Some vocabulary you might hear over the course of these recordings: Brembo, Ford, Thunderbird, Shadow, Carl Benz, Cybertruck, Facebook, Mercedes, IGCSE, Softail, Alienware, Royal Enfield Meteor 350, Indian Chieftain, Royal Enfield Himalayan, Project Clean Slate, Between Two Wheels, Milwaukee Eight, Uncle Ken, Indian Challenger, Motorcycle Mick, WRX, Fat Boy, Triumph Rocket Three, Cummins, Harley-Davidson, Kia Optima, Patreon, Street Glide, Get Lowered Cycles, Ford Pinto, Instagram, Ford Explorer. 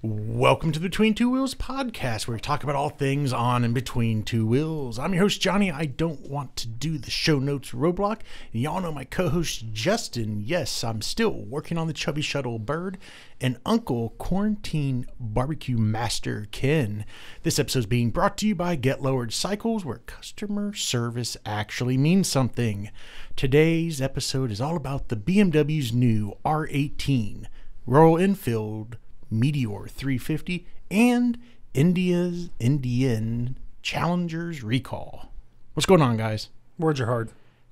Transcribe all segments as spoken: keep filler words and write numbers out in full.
Welcome to the Between Two Wheels podcast, where we talk about all things on and between two wheels. I'm your host, Johnny. I don't want to do the show notes roadblock. And y'all know my co-host, Justin. Yes, I'm still working on the Chubby Shuttle Bird and Uncle Quarantine Barbecue Master Ken. This episode is being brought to you by Get Lowered Cycles, where customer service actually means something. Today's episode is all about the B M W's new R eighteen, Royal Enfield Meteor three fifty, and India's Indian Challenger's recall. What's going on, guys? Words are hard.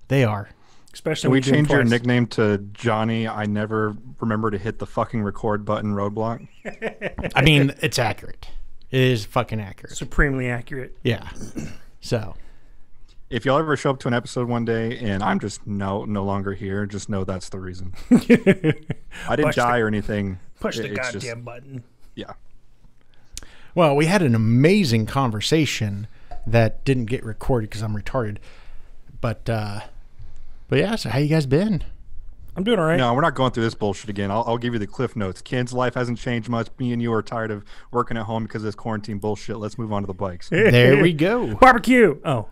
They are. Especially. Can we change your nickname to Johnny? I never remember to hit the fucking record button. Roadblock. I mean, it's accurate. It is fucking accurate. Supremely accurate. Yeah. So, if y'all ever show up to an episode one day and I'm just no no longer here, just know that's the reason. I didn't Push die or anything. Push the it's goddamn just, button. Yeah. Well, we had an amazing conversation that didn't get recorded because I'm retarded. But, uh, but yeah, so how you guys been? I'm doing all right. No, we're not going through this bullshit again. I'll, I'll give you the cliff notes. Ken's life hasn't changed much. Me and you are tired of working at home because of this quarantine bullshit. Let's move on to the bikes. There we go. Barbecue. Oh.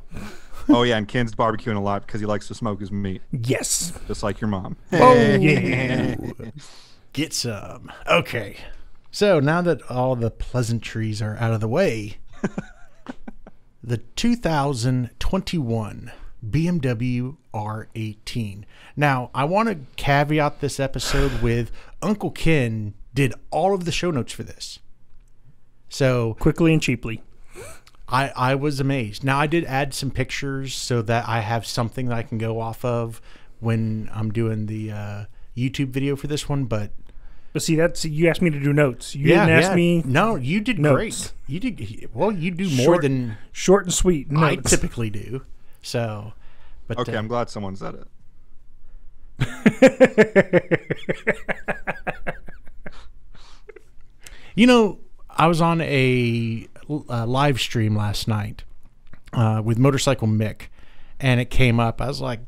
Oh, yeah, and Ken's barbecuing a lot because he likes to smoke his meat. Yes. Just like your mom. Oh, yeah. Get some. Okay. So now that all the pleasantries are out of the way, the two thousand twenty-one B M W R eighteen. Now, I want to caveat this episode with Uncle Ken did all of the show notes for this. So quickly and cheaply. I, I was amazed. Now, I did add some pictures so that I have something that I can go off of when I'm doing the uh, YouTube video for this one, but... But see, that's you asked me to do notes. You yeah, didn't ask yeah. me. No, you did notes. Great. You did well. You do more short, than short and sweet. Notes. I typically do. So, but okay, uh, I'm glad someone said it. You know, I was on a, a live stream last night uh, with Motorcycle Mick, and it came up. I was like,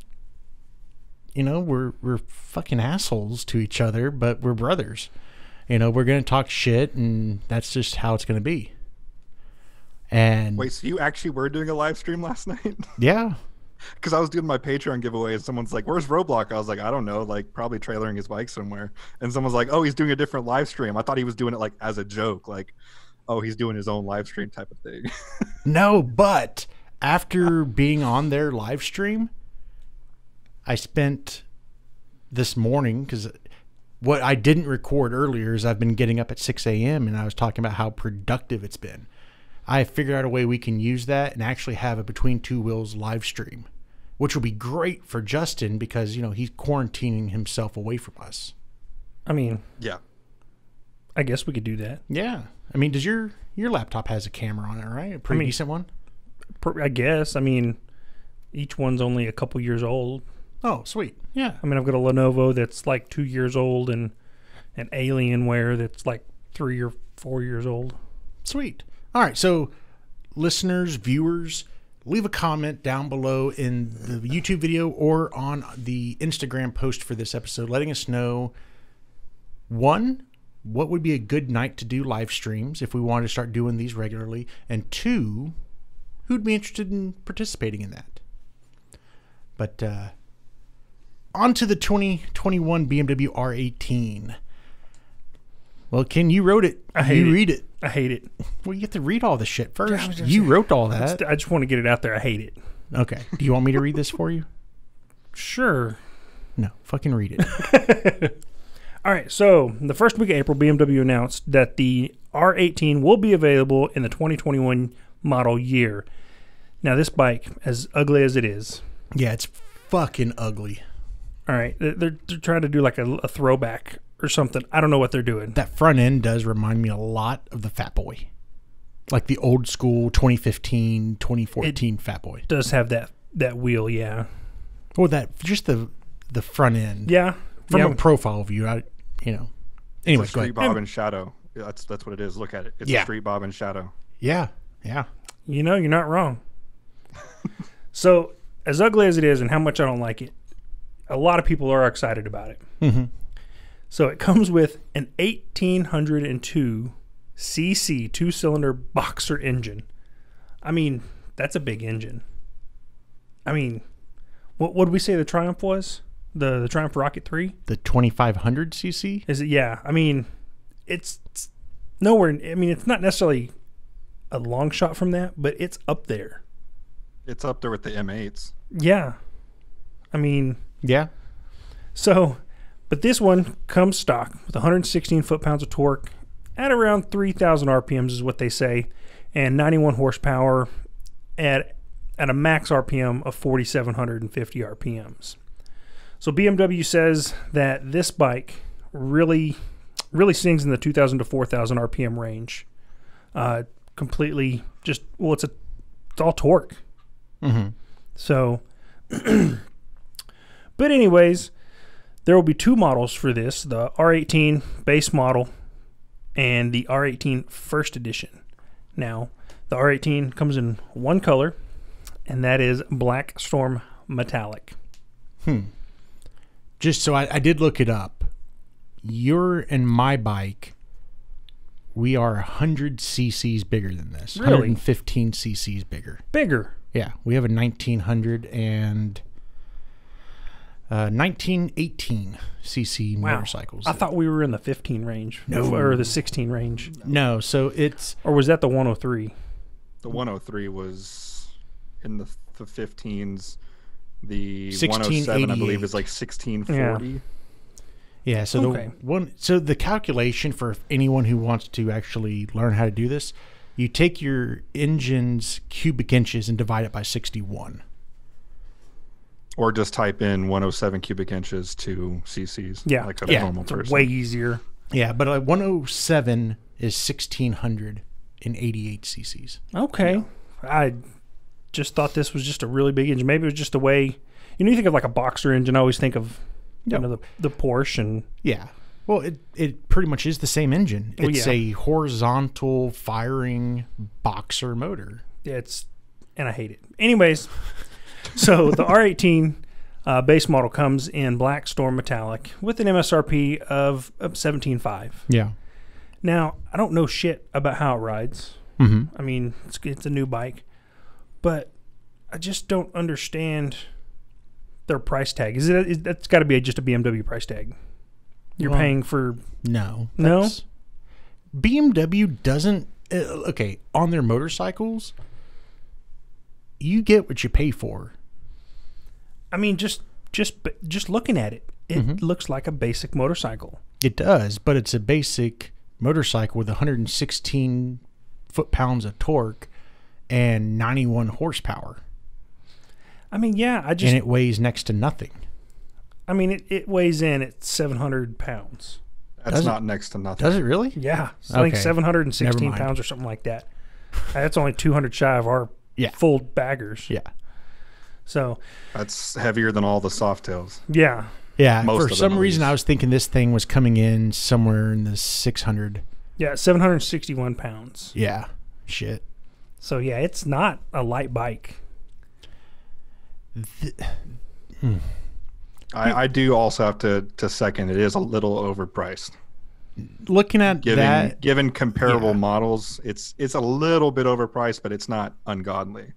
you know, we're we're fucking assholes to each other, but we're brothers. You know, we're gonna talk shit, and that's just how it's gonna be. And wait, so you actually were doing a live stream last night? Yeah, because I was doing my Patreon giveaway, and someone's like, "Where's Roblox?" I was like, "I don't know, like probably trailering his bike somewhere." And someone's like, "Oh, he's doing a different live stream." I thought he was doing it like as a joke, like, "Oh, he's doing his own live stream type of thing." No, but after being on their live stream, I spent this morning, because what I didn't record earlier is I've been getting up at six A M and I was talking about how productive it's been. I figured out a way we can use that and actually have a Between Two Wheels live stream, which will be great for Justin because, you know, he's quarantining himself away from us. I mean, yeah, I guess we could do that. Yeah. I mean, does your, your laptop has a camera on it, right? A pretty I mean, decent one? I guess. I mean, each one's only a couple years old. Oh, sweet. Yeah. I mean, I've got a Lenovo that's like two years old and an Alienware that's like three or four years old. Sweet. All right. So, listeners, viewers, leave a comment down below in the YouTube video or on the Instagram post for this episode, letting us know, one, what would be a good night to do live streams if we wanted to start doing these regularly, and two, who'd be interested in participating in that. But, uh, on to the twenty twenty-one B M W R eighteen. Well, Ken, you wrote it. I hate you it. read it. I hate it. Well, you have to read all the shit first. You wrote all that. I just want to get it out there. I hate it. Okay. Do you want me to read this for you? Sure. No, fucking read it. All right. So, the first week of April, B M W announced that the R eighteen will be available in the twenty twenty-one model year. Now, this bike, as ugly as it is. Yeah, it's fucking ugly. All right, they're, they're trying to do like a, a throwback or something. I don't know what they're doing. That front end does remind me a lot of the Fat Boy. Like the old school twenty fifteen, twenty fourteen it Fat Boy. Does have that that wheel, yeah. Or that, just the the front end. Yeah. From yeah. a profile view, I, you know. Anyway, it's a Street Bob and Shadow. Yeah, that's, that's what it is. Look at it. It's yeah. a Street Bob and Shadow. Yeah, yeah. You know, you're not wrong. So, as ugly as it is and how much I don't like it, a lot of people are excited about it. Mm-hmm. So it comes with an eighteen hundred two cc two-cylinder Boxster engine. I mean, that's a big engine. I mean, what would we say the Triumph was? The, the Triumph Rocket Three? The twenty-five hundred cc? Is it? Yeah. I mean, it's, it's nowhere. I mean, it's not necessarily a long shot from that, but it's up there. It's up there with the M eights. Yeah. I mean, yeah. So, but this one comes stock with one hundred sixteen foot-pounds of torque at around three thousand R P Ms is what they say, and ninety-one horsepower at at a max R P M of four thousand seven hundred fifty R P Ms. So B M W says that this bike really really sings in the two thousand to four thousand R P M range. Uh, completely just, well, it's, a, it's all torque. Mm-hmm. So, but anyways, there will be two models for this, the R eighteen base model and the R eighteen first edition. Now, the R eighteen comes in one color, and that is Black Storm Metallic. Hmm. Just so I, I did look it up. Your and my bike, we are one hundred cc's bigger than this. Really? one hundred fifteen cc's bigger. Bigger? Yeah. We have a nineteen hundred and uh, nineteen eighteen cc wow. motorcycles. I thought we were in the fifteen range. No. Or the sixteen range. No. no. So it's... Or was that the one oh three? The one oh three was... in the, the fifteens, the one oh seven, I believe, is like sixteen forty. Yeah, yeah so okay. the one so the calculation for anyone who wants to actually learn how to do this, you take your engine's cubic inches and divide it by sixty-one. Or just type in one oh seven cubic inches to cc's. Yeah, like a yeah, normal person. Way easier. Yeah, but like one oh seven is one thousand six hundred eighty-eight cc's. Okay. Yeah. I just thought this was just a really big engine. Maybe it was just the way, you know, you think of like a Boxster engine, I always think of you yep. know the, the Porsche. And yeah, well, it it pretty much is the same engine. It's well, yeah. a horizontal firing Boxster motor. Yeah, it's, and I hate it. Anyways, so the R eighteen uh, base model comes in Black Storm Metallic with an M S R P of, of seventeen five. Yeah. Now, I don't know shit about how it rides. Mm-hmm. I mean, it's, it's a new bike. But I just don't understand their price tag. Is it? Is, that's got to be a, just a B M W price tag. You're well, paying for no, no. B M W doesn't. Uh, okay, on their motorcycles, you get what you pay for. I mean, just just just looking at it, it mm-hmm. looks like a basic motorcycle. It does, but it's a basic motorcycle with one hundred sixteen foot-pounds of torque. And ninety-one horsepower. I mean, yeah, I just... And it weighs next to nothing. I mean, it, it weighs in at seven hundred pounds. That's not next to nothing. Does it really? Yeah. I think seven hundred sixteen pounds or something like that. That's only two hundred shy of our yeah. full baggers. Yeah. So... That's heavier than all the soft tails. Yeah. Yeah. For some reason, I was thinking this thing was coming in somewhere in the six hundred. Yeah, seven hundred sixty-one pounds. Yeah. Shit. So, yeah, it's not a light bike. The, hmm. I, I do also have to, to second, it is a little overpriced. Looking at given, that. Given comparable yeah. models, it's it's a little bit overpriced, but it's not ungodly.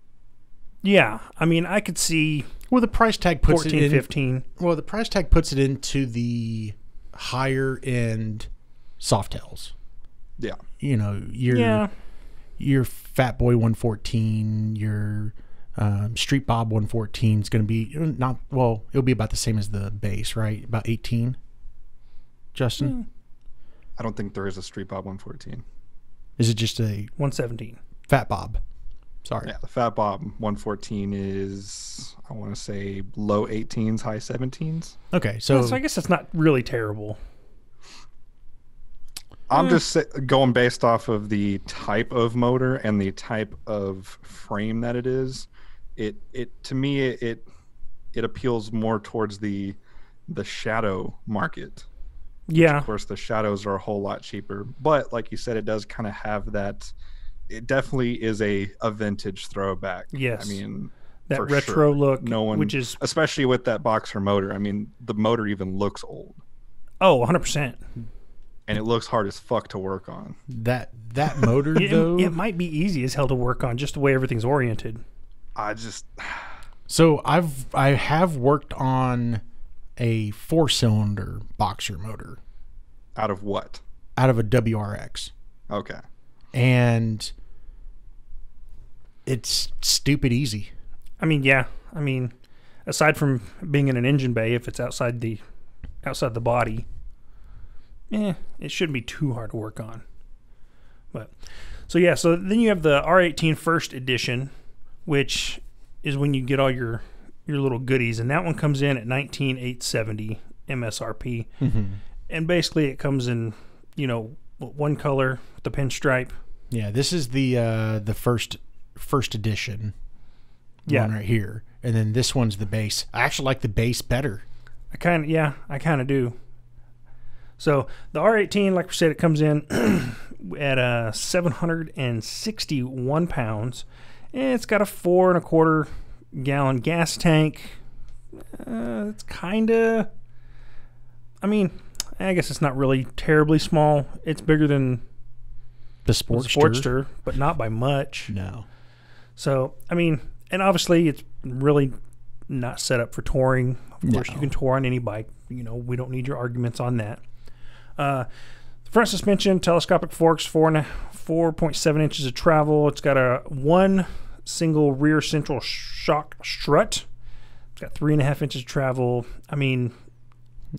Yeah. I mean, I could see. Well, the price tag puts fourteen, it in. fifteen. Well, the price tag puts it into the higher end soft tails. Yeah. You know, you're. Yeah. Your Fat Boy one fourteen, your um, Street Bob one fourteen is going to be not, well, it'll be about the same as the base, right? About eighteen? Justin? Mm. I don't think there is a Street Bob one fourteen. Is it just a? one seventeen. Fat Bob. Sorry. Yeah, the Fat Bob one fourteen is, I want to say, low eighteens, high seventeens. Okay, so. Yeah, so I guess that's not really terrible. I'm just going based off of the type of motor and the type of frame that it is. It it to me it it appeals more towards the the Shadow market. Yeah. Which of course, the Shadows are a whole lot cheaper, but like you said, it does kind of have that. It definitely is a a vintage throwback. Yes. I mean that retro sure. look. No one, which is especially with that Boxster motor. I mean, the motor even looks old. Oh, one hundred percent. and it looks hard as fuck to work on. That that motor it, though, it might be easy as hell to work on, just the way everything's oriented. I just so I've I have worked on a four-cylinder boxer motor. Out of what? Out of a W R X. Okay. And it's stupid easy. I mean, yeah. I mean, aside from being in an engine bay, if it's outside the outside the body, eh, it shouldn't be too hard to work on. But so yeah, so then you have the R eighteen First Edition, which is when you get all your your little goodies, and that one comes in at nineteen thousand eight hundred seventy M S R P, mm-hmm. and basically it comes in, you know, one color, the pinstripe. Yeah, this is the uh, the first first edition. Yeah. One right here, and then this one's the base. I actually like the base better. I kind of yeah, I kind of do. So the R eighteen, like we said, it comes in at uh, seven hundred sixty-one pounds. And it's got a four and a quarter gallon gas tank. Uh, it's kind of, I mean, I guess it's not really terribly small. It's bigger than the Sportster, Sportster, but not by much. No. So I mean, and obviously it's really not set up for touring. Of course, no. You can tour on any bike. You know, we don't need your arguments on that. Uh, front suspension, telescopic forks, four and a, four point seven inches of travel. It's got a one single rear central shock strut. It's got three and a half inches of travel. I mean,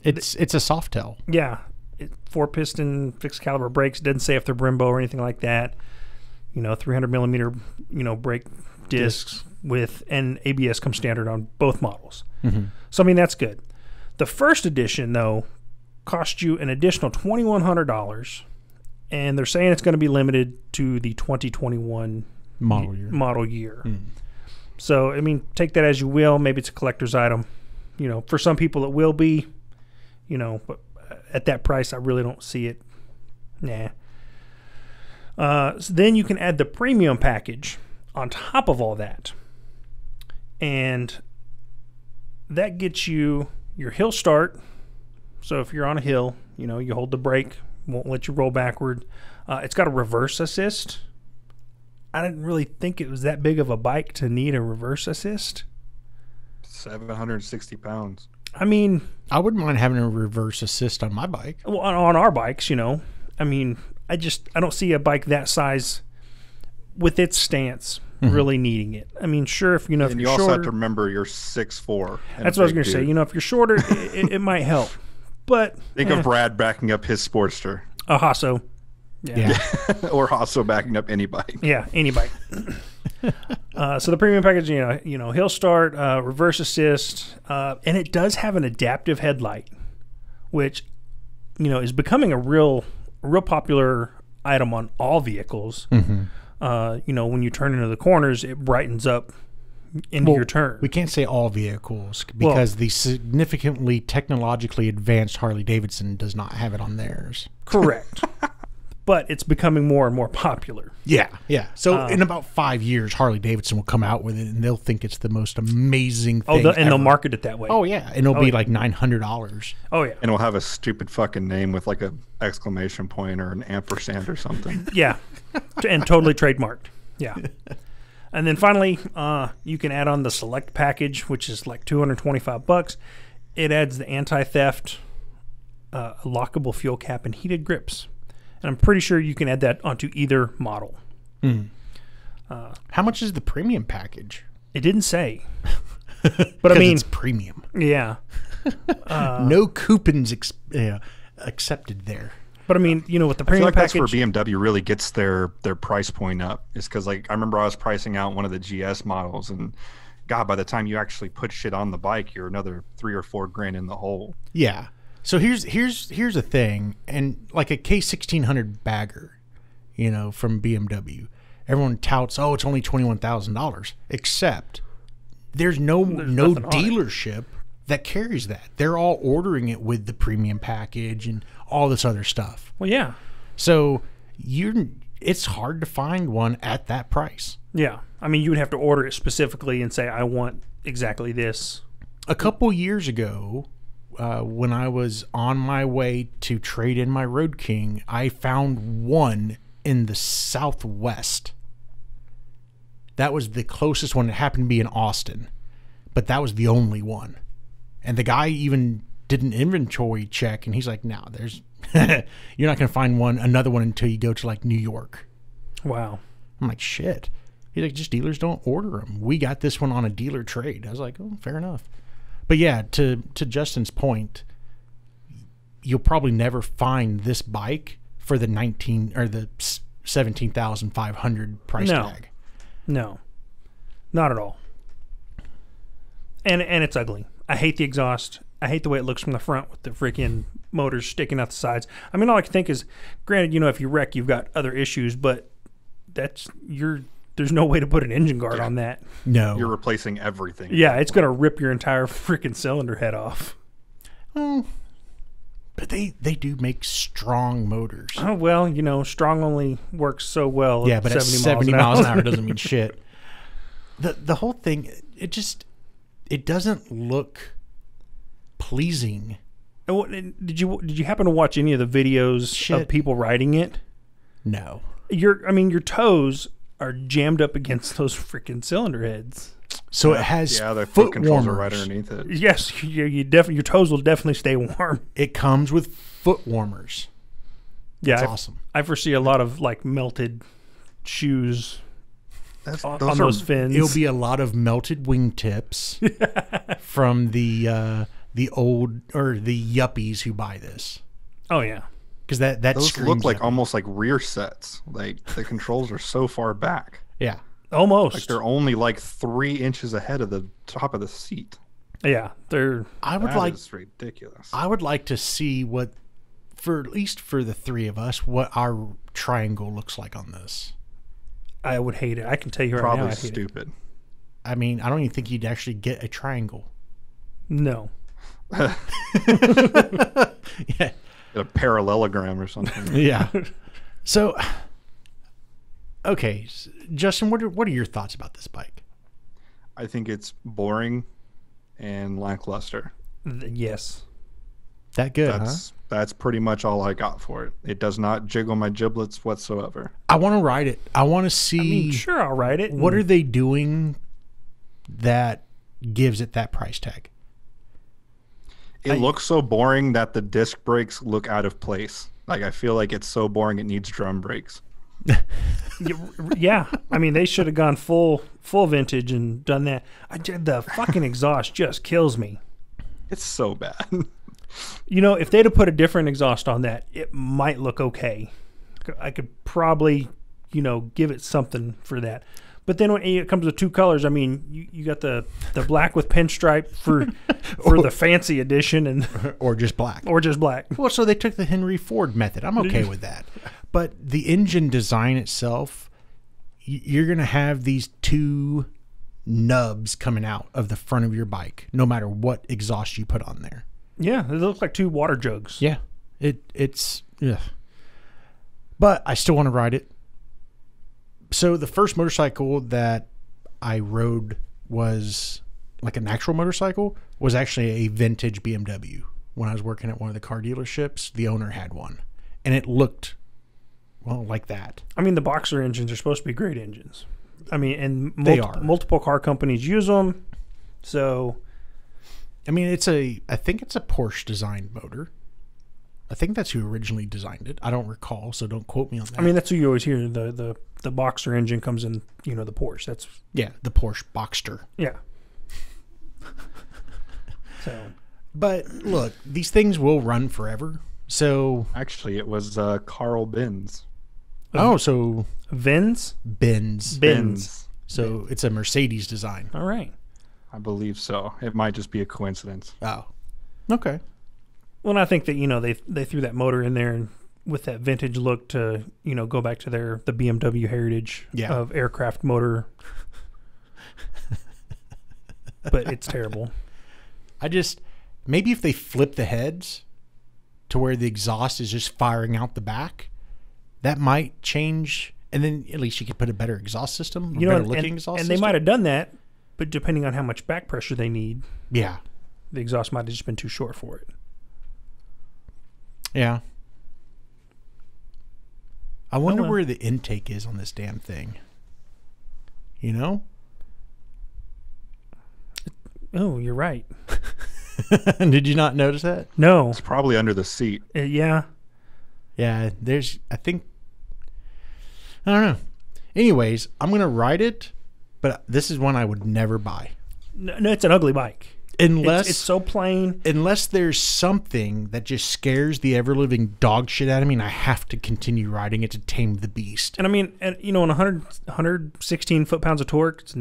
it's it's a Softail. Yeah, it, four piston, fixed caliber brakes. Doesn't say if they're Brembo or anything like that. You know, three hundred millimeter, you know, brake discs, discs with, and A B S comes standard on both models. Mm-hmm. So I mean, that's good. The first edition though cost you an additional twenty-one hundred dollars, and they're saying it's going to be limited to the twenty twenty-one model year. Model year. Mm. So, I mean, take that as you will. Maybe it's a collector's item. You know, for some people it will be, you know, but at that price, I really don't see it. Nah. Uh, so then you can add the premium package on top of all that. And that gets you your hill start. So if you're on a hill, you know, you hold the brake, won't let you roll backward. Uh, it's got a reverse assist. I didn't really think it was that big of a bike to need a reverse assist. seven hundred sixty pounds. I mean, I wouldn't mind having a reverse assist on my bike. Well, on, on our bikes, you know. I mean, I just, I don't see a bike that size with its stance mm-hmm. really needing it. I mean, sure, if you know, and if you you're also shorter, have to remember you're six foot four. That's what I was going to say. You know, if you're shorter, it, it, it might help. But think eh. of Brad backing up his Sportster. A Hasso. Yeah. yeah. Or Hasso backing up any bike. Yeah, any bike. uh, so the premium package, you know, you know hill start, uh, reverse assist, uh, and it does have an adaptive headlight, which, you know, is becoming a real, real popular item on all vehicles. Mm-hmm. Uh, you know, when you turn into the corners, it brightens up into well, your turn. We can't say all vehicles because well, the significantly technologically advanced Harley-Davidson does not have it on theirs. Correct. But it's becoming more and more popular. Yeah, yeah. So um, in about five years, Harley-Davidson will come out with it, and they'll think it's the most amazing thing. Oh, the, and ever. They'll market it that way. Oh, yeah. And it'll oh, be yeah. like nine hundred dollars. Oh, yeah. And it'll have a stupid fucking name with like an exclamation point or an ampersand or something. Yeah. And totally trademarked. Yeah. And then finally, uh, you can add on the select package, which is like two hundred twenty-five bucks. It adds the anti-theft, uh, lockable fuel cap, and heated grips. And I'm pretty sure you can add that onto either model. Mm. Uh, How much is the premium package? It didn't say. But I mean, it's premium. Yeah. Uh, no coupons ex uh, accepted there. But I mean, you know, with the premium I feel like package, that's where B M W really gets their their price point up. Is because like I remember I was pricing out one of the G S models, and God, by the time you actually put shit on the bike, you're another three or four grand in the hole. Yeah. So here's here's here's a thing, and like a K sixteen hundred bagger, you know, from B M W, everyone touts, oh, it's only twenty one thousand dollars. Except there's no there's no dealership that carries that. They're all ordering it with the premium package and all this other stuff. Well, yeah. So you're it's hard to find one at that price. Yeah. I mean, you would have to order it specifically and say, I want exactly this. A couple years ago, uh, when I was on my way to trade in my Road King, I found one in the Southwest. That was the closest one. It happened to be in Austin, but that was the only one. And the guy even did an inventory check, and he's like, no, there's, you're not going to find one, another one until you go to like New York. Wow. I'm like, shit. He's like, just dealers don't order them. We got this one on a dealer trade. I was like, oh, fair enough. But yeah, to, to Justin's point, you'll probably never find this bike for the nineteen or the seventeen thousand five hundred price no. tag. No, not at all. And, and it's ugly. I hate the exhaust. I hate the way it looks from the front with the freaking motors sticking out the sides. I mean, all I can think is, granted, you know, if you wreck, you've got other issues, but that's your, there's no way to put an engine guard yeah. on that. No. You're replacing everything. Yeah, it's going to rip your entire freaking cylinder head off. Mm. But they, they do make strong motors. Oh, well, you know, strong only works so well. Yeah, but seventy miles an hour doesn't mean shit. The, the whole thing, it just, it doesn't look... pleasing. Did you did you happen to watch any of the videos Shit. of people riding it? No. Your I mean your toes are jammed up against those freaking cylinder heads. So yeah. it has yeah the foot, foot controls warmers. Are right underneath it. Yes, you, you definitely your toes will definitely stay warm. It comes with foot warmers. Yeah, that's I, awesome. I foresee a lot of like melted shoes. That's, on those, on those are, fins. It'll be a lot of melted wingtips from the. Uh, The old or the yuppies who buy this. Oh yeah, because that that those look like almost like rear sets. Like the controls are so far back. Yeah, almost. Like they're only like three inches ahead of the top of the seat. Yeah, they're. I would like. That's ridiculous. I would like to see what, for at least for the three of us, what our triangle looks like on this. I would hate it. I can tell you right now. Probably stupid. I mean, I don't even think you'd actually get a triangle. No. Yeah, get a parallelogram or something. Yeah. So, okay, Justin, what are, what are your thoughts about this bike? I think it's boring and lackluster. Yes. That good, that's, huh? That's pretty much all I got for it. It does not jiggle my giblets whatsoever. I want to ride it. I want to see. I mean, sure, I'll ride it. What mm. are they doing that gives it that price tag? It I, looks so boring that the disc brakes look out of place. Like, I feel like it's so boring it needs drum brakes. Yeah. I mean, they should have gone full full vintage and done that. I did the fucking exhaust just kills me. It's so bad. You know, if they'd have put a different exhaust on that, it might look okay. I could probably, you know, give it something for that. But then when it comes to two colors, I mean, you, you got the, the black with pinstripe for for or, the fancy edition. and Or just black. Or just black. Well, so they took the Henry Ford method. I'm okay with that. But the engine design itself, you're going to have these two nubs coming out of the front of your bike, no matter what exhaust you put on there. Yeah, they look like two water jugs. Yeah. it It's... yeah. But I still want to ride it. So the first motorcycle that I rode was like an actual motorcycle was actually a vintage B M W. When I was working at one of the car dealerships, the owner had one and it looked well like that. I mean, the Boxster engines are supposed to be great engines. I mean, and multi they are. multiple car companies use them. So, I mean, it's a, I think it's a Porsche designed motor. I think that's who originally designed it. I don't recall, so don't quote me on that. I mean, that's who you always hear. The the the Boxster engine comes in, you know, the Porsche. That's yeah, the Porsche Boxster. Yeah. So, but look, these things will run forever. So actually, it was uh, Carl Benz. Oh, so Benz, Benz, Benz. So it's a Mercedes design. All right. I believe so. It might just be a coincidence. Oh, okay. Well, and I think that, you know, they they threw that motor in there and with that vintage look to, you know, go back to their the B M W heritage yeah. of aircraft motor. But it's terrible. I just, maybe if they flip the heads to where the exhaust is just firing out the back, that might change. And then at least you could put a better exhaust system, you know, better looking and, exhaust and system. And they might have done that, but depending on how much back pressure they need. Yeah. The exhaust might have just been too short for it. Yeah. I wonder oh, well. where the intake is on this damn thing. You know? Oh, you're right. Did you not notice that? No. It's probably under the seat. Uh, yeah. Yeah, there's, I think, I don't know. Anyways, I'm going to ride it, but this is one I would never buy. No, no, it's an ugly bike. Unless it's, it's so plain. Unless there's something that just scares the ever-living dog shit out of me, and I have to continue riding it to tame the beast. And I mean, and you know, on one hundred, one hundred sixteen foot-pounds of torque, it's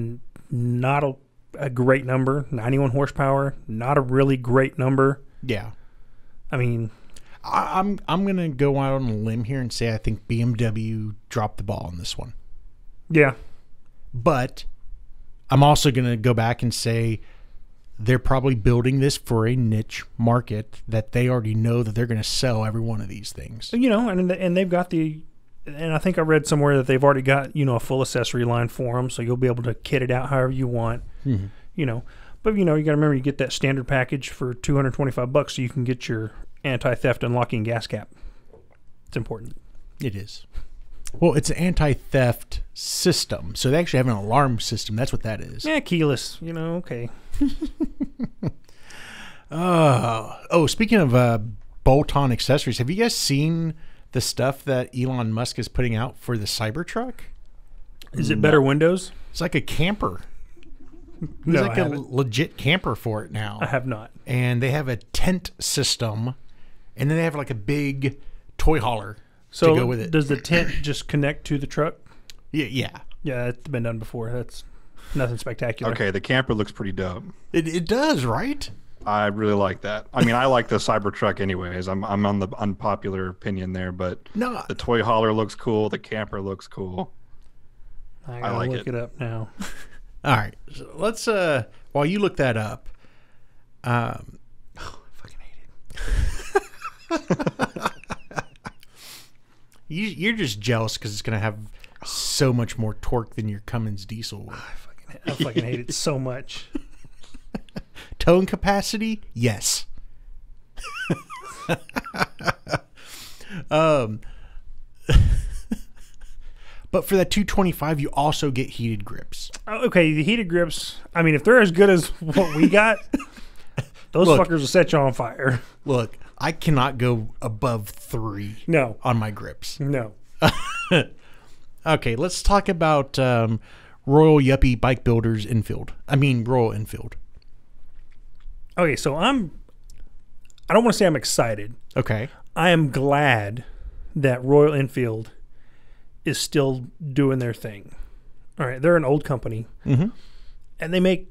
not a, a great number. ninety-one horsepower, not a really great number. Yeah. I mean, I, I'm I'm gonna go out on a limb here and say I think B M W dropped the ball on this one. Yeah. But I'm also gonna go back and say, they're probably building this for a niche market that they already know that they're going to sell every one of these things. You know, and and they've got the, and I think I read somewhere that they've already got, you know, a full accessory line for them, so you'll be able to kit it out however you want, mm-hmm. you know. But, you know, you got to remember you get that standard package for two hundred twenty-five bucks, so you can get your anti-theft unlocking gas cap. It's important. It is. Well, it's an anti-theft system, so they actually have an alarm system. That's what that is. Yeah, keyless, you know, okay. uh, oh, speaking of uh, bolt-on accessories, have you guys seen the stuff that Elon Musk is putting out for the Cybertruck? Is it no. better windows? It's like a camper. It's no, like I a haven't. legit camper for it now. I have not. And they have a tent system, and then they have like a big toy hauler. So to go with it. Does the tent just connect to the truck? Yeah, yeah, yeah. It's been done before. That's nothing spectacular. Okay, the camper looks pretty dope. It it does, right? I really like that. I mean, I like the Cybertruck anyways. I'm I'm on the unpopular opinion there, but no, the toy hauler looks cool. The camper looks cool. I, gotta I like look it. it up now. All right, so let's uh while you look that up. Um, oh, I fucking hate it. You, you're just jealous because it's going to have so much more torque than your Cummins diesel. Oh, I, fucking, I fucking hate it so much. Towing capacity? Yes. um, but for that two twenty-five, you also get heated grips. Oh, okay, the heated grips, I mean, if they're as good as what we got, those look, fuckers will set you on fire. Look. I cannot go above three no. on my grips. No. Okay, let's talk about um, Royal Yuppie Bike Builders Enfield. I mean, Royal Enfield. Okay, so I'm, I don't want to say I'm excited. Okay. I am glad that Royal Enfield is still doing their thing. All right, they're an old company. Mm-hmm. And they make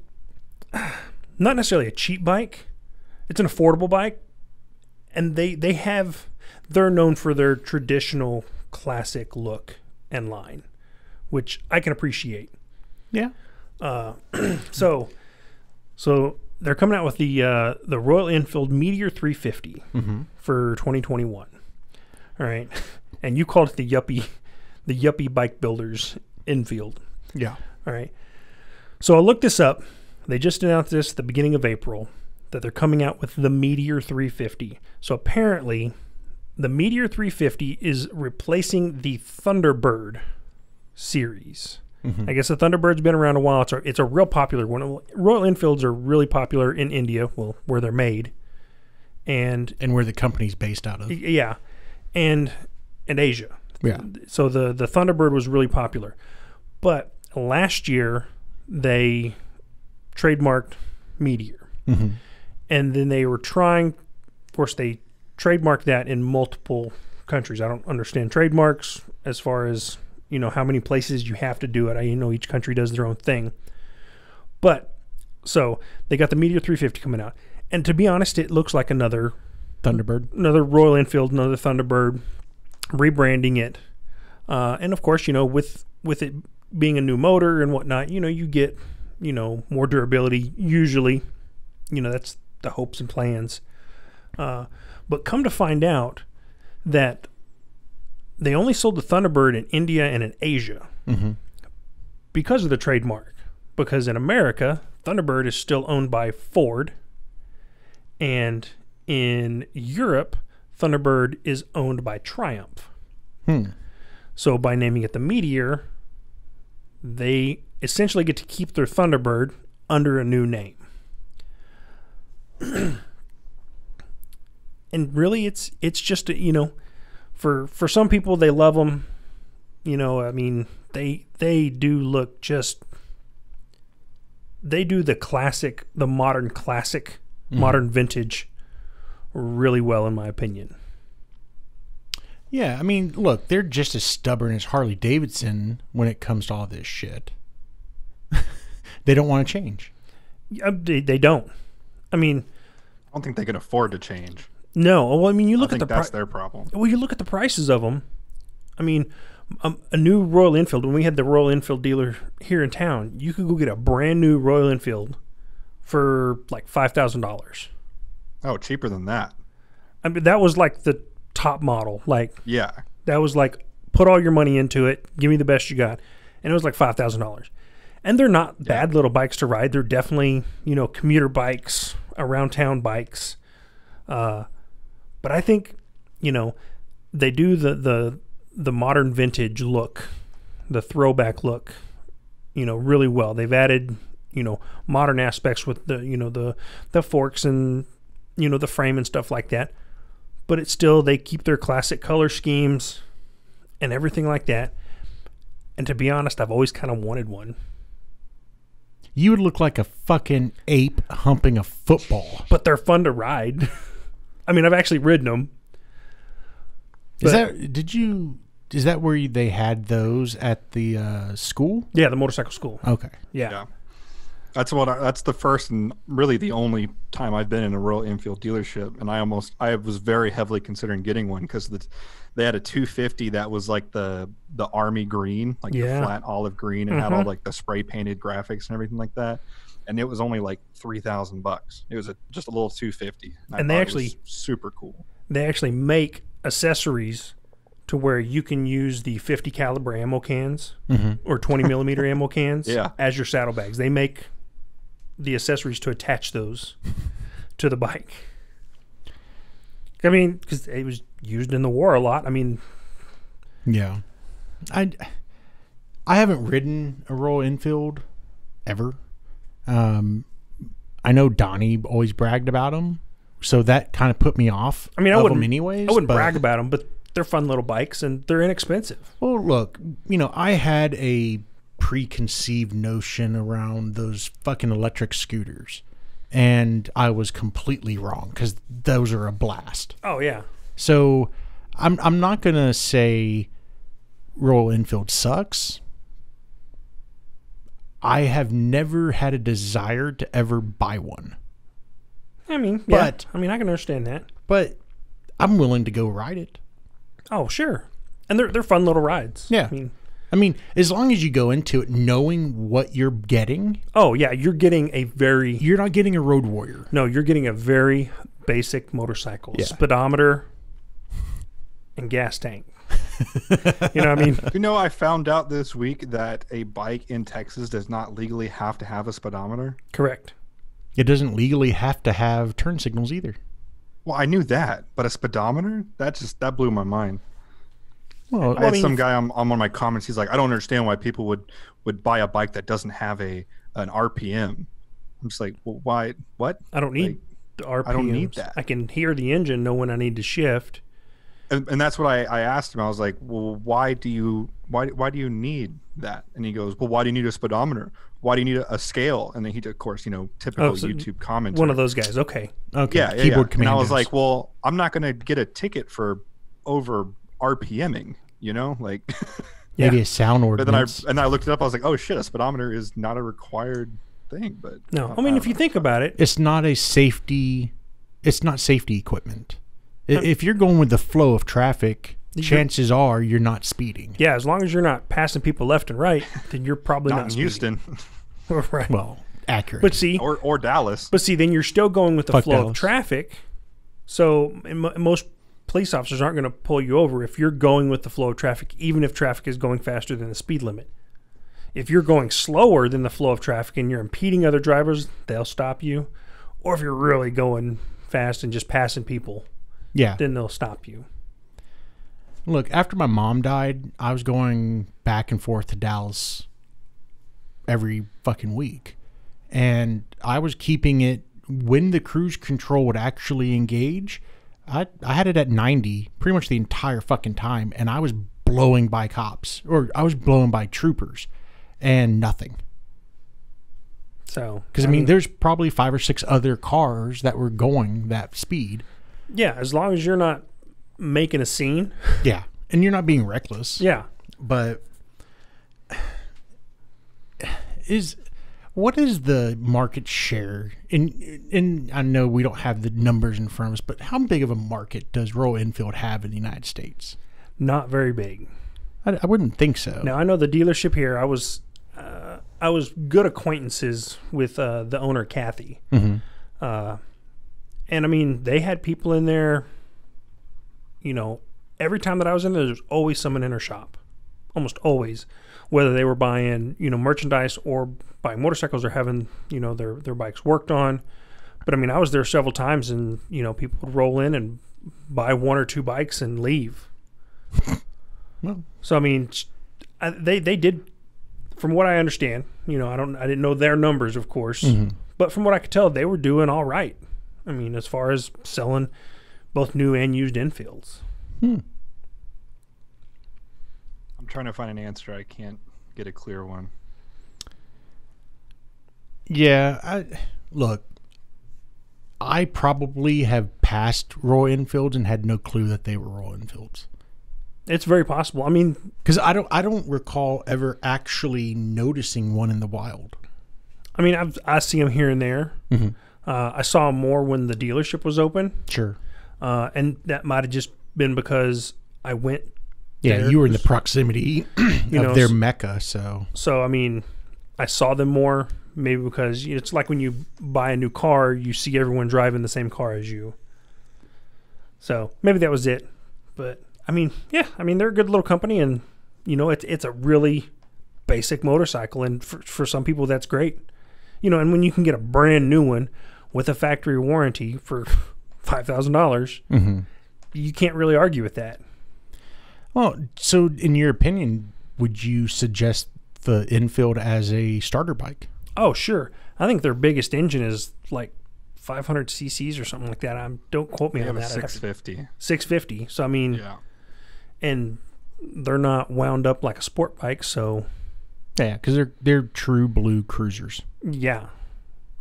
not necessarily a cheap bike. It's an affordable bike. And they, they have, they're known for their traditional classic look and line, which I can appreciate. Yeah. Uh, so, so they're coming out with the uh, the Royal Enfield Meteor three fifty mm-hmm. for twenty twenty-one. All right, and you called it the yuppie, the yuppie bike builders Enfield. Yeah. All right. So I looked this up. They just announced this at the beginning of April, that they're coming out with the Meteor three fifty. So apparently, the Meteor three fifty is replacing the Thunderbird series. Mm-hmm. I guess the Thunderbird's been around a while. It's a, it's a real popular one. Royal Enfields are really popular in India, well, where they're made. And and where the company's based out of. Yeah. And and Asia. Yeah. So the, the Thunderbird was really popular. But last year, they trademarked Meteor. Mm-hmm. And then they were trying, of course, they trademarked that in multiple countries. I don't understand trademarks as far as, you know, how many places you have to do it. I know each country does their own thing. But, so, they got the Meteor three fifty coming out. And to be honest, it looks like another Thunderbird. Another Royal Enfield, another Thunderbird, rebranding it. Uh, and, of course, you know, with, with it being a new motor and whatnot, you know, you get, you know, more durability usually. You know, that's the hopes and plans. Uh, but come to find out that they only sold the Thunderbird in India and in Asia mm-hmm. because of the trademark. Because in America, Thunderbird is still owned by Ford And in Europe, Thunderbird is owned by Triumph. Hmm. So by naming it the Meteor, they essentially get to keep their Thunderbird under a new name. And really, it's it's just, you know, for for some people, they love them. You know, I mean, they they do look just, they do the classic, the modern classic, mm-hmm. modern vintage really well, in my opinion. Yeah, I mean, look, they're just as stubborn as Harley-Davidson when it comes to all this shit. They don't want to change. Yeah, they, they don't. I mean, I don't think they can afford to change. No, well, I mean, you look I at think the that's their problem. Well, you look at the prices of them. I mean, um, a new Royal Enfield. When we had the Royal Enfield dealer here in town, you could go get a brand new Royal Enfield for like five thousand dollars. Oh, cheaper than that. I mean, that was like the top model. Like, yeah, that was like, put all your money into it, give me the best you got, and it was like five thousand dollars. And they're not yeah. bad little bikes to ride. They're definitely, you know, commuter bikes, around town bikes. Uh, but I think, you know, they do the the the modern vintage look, the throwback look, you know, really well. They've added, you know, modern aspects with the, you know, the the forks and, you know, the frame and stuff like that. But it's still, they keep their classic color schemes and everything like that. And to be honest, I've always kind of wanted one. You would look like a fucking ape humping a football. But they're fun to ride. I mean, I've actually ridden them. Is that, did you, is that where you, they had those at the uh, school? Yeah, the motorcycle school. Okay. Yeah. yeah. That's what. I, that's the first and really the only time I've been in a Royal Enfield dealership, and I almost I was very heavily considering getting one because the, they had a two fifty that was like the the army green, like yeah. the flat olive green, and mm-hmm. had all like the spray painted graphics and everything like that, and it was only like three thousand bucks. It was a, just a little two fifty, and, and they actually it was super cool. They actually make accessories to where you can use the fifty caliber ammo cans mm-hmm. or twenty millimeter ammo cans yeah. as your saddlebags. They make the accessories to attach those to the bike. I mean, because it was used in the war a lot. I mean, yeah, I I haven't ridden a Royal Enfield ever. Um, I know Donnie always bragged about them, so that kind of put me off. I mean, I wouldn't, anyways, I wouldn't brag about them, but they're fun little bikes and they're inexpensive. Well, look, you know, I had a preconceived notion around those fucking electric scooters, and I was completely wrong because those are a blast. Oh yeah. So I'm I'm not gonna say Royal Enfield sucks. I have never had a desire to ever buy one. I mean, but yeah. I mean, I can understand that. But I'm willing to go ride it. Oh sure, and they're they're fun little rides. Yeah. I mean, I mean, as long as you go into it knowing what you're getting. Oh, yeah. You're getting a very... You're not getting a Road Warrior. No, you're getting a very basic motorcycle. Yeah. Speedometer and gas tank. You know what I mean? You know, I found out this week that a bike in Texas does not legally have to have a speedometer. Correct. It doesn't legally have to have turn signals either. Well, I knew that, but a speedometer? That just, that blew my mind. Well, I had I mean, some guy on, on one of my comments. He's like, I don't understand why people would, would buy a bike that doesn't have a an R P M. I'm just like, well, why? What? I don't need like, R P Ms. I don't need that. I can hear the engine, know when I need to shift. And, and that's what I, I asked him. I was like, well, why do you why why do you need that? And he goes, well, why do you need a speedometer? Why do you need a, a scale? And then he, of course, you know, typical oh, so YouTube comment. One of those guys. Okay. Okay. Yeah. yeah, Keyboard yeah. And I was like, well, I'm not going to get a ticket for over RPMing, you know, like maybe yeah. a sound ordinance. But then I and I looked it up. I was like, oh shit, a speedometer is not a required thing. But no, I, I mean, I if you think about it, it's not a safety. It's not safety equipment. I'm, if you're going with the flow of traffic, chances are you're not speeding. Yeah, as long as you're not passing people left and right, then you're probably not, not in Houston. Right. Well, accurate. But see, or or Dallas. But see, then you're still going with the Fuck flow Dallas. of traffic. So in m most. police officers aren't going to pull you over if you're going with the flow of traffic, even if traffic is going faster than the speed limit. If you're going slower than the flow of traffic and you're impeding other drivers, they'll stop you. Or if you're really going fast and just passing people, yeah, then they'll stop you. Look, after my mom died, I was going back and forth to Dallas every fucking week. And I was keeping it, when the cruise control would actually engage, I, I had it at ninety pretty much the entire fucking time. And I was blowing by cops, or I was blown by troopers, and nothing. So, because I mean, I mean, there's probably five or six other cars that were going that speed. Yeah, as long as you're not making a scene. Yeah, and you're not being reckless. Yeah, but is what is the market share? And and I know we don't have the numbers in front of us, but how big of a market does Royal Enfield have in the United States? Not very big. I, I wouldn't think so. Now I know the dealership here. I was. Uh, I was good acquaintances with uh, the owner, Kathy. Mm-hmm. uh, and, I mean, they had people in there, you know, every time that I was in there, there was always someone in her shop, almost always, whether they were buying, you know, merchandise or buying motorcycles or having, you know, their, their bikes worked on. But, I mean, I was there several times and, you know, people would roll in and buy one or two bikes and leave. Well, so, I mean, I, they, they did... From what I understand, you know, I don't, I didn't know their numbers, of course, mm-hmm. but from what I could tell, they were doing all right. I mean, as far as selling both new and used Enfields. Hmm. I'm trying to find an answer. I can't get a clear one. Yeah, I, look, I probably have passed Royal Enfields and had no clue that they were Royal Enfields. It's very possible. I mean, because I don't, I don't recall ever actually noticing one in the wild. I mean, I've, I see them here and there. Mm-hmm. uh, I saw them more when the dealership was open. Sure, uh, and that might have just been because I went. Yeah, there. You were in the proximity of know, their mecca, so. So I mean, I saw them more maybe because you know, it's like when you buy a new car, you see everyone driving the same car as you. So maybe that was it, but. I mean, yeah, I mean, they're a good little company and, you know, it's, it's a really basic motorcycle. And for, for some people, that's great. You know, and when you can get a brand new one with a factory warranty for five thousand dollars, mm-hmm. you can't really argue with that. Well, so in your opinion, would you suggest the Enfield as a starter bike? Oh, sure. I think their biggest engine is like five hundred C C's or something like that. I'm, don't quote me they on that. six fifty. six fifty. So, I mean... Yeah. And they're not wound up like a sport bike, so yeah, because they're they're true blue cruisers. Yeah,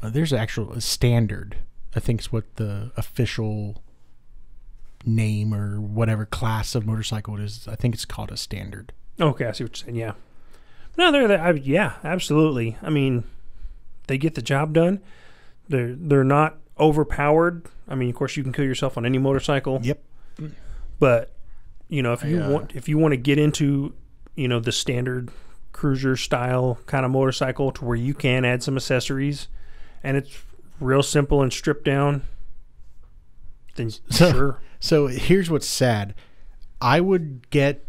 uh, there's an actual a standard. I think is what the official name or whatever class of motorcycle it is. I think it's called a standard. Okay, I see what you're saying. Yeah, no, they're that. They, yeah, absolutely. I mean, they get the job done. They're they're not overpowered. I mean, of course, you can kill yourself on any motorcycle. Yep, but. You know, if you yeah. want, if you want to get into, you know, the standard cruiser style kind of motorcycle to where you can add some accessories, and it's real simple and stripped down, then so, sure. So here's what's sad: I would get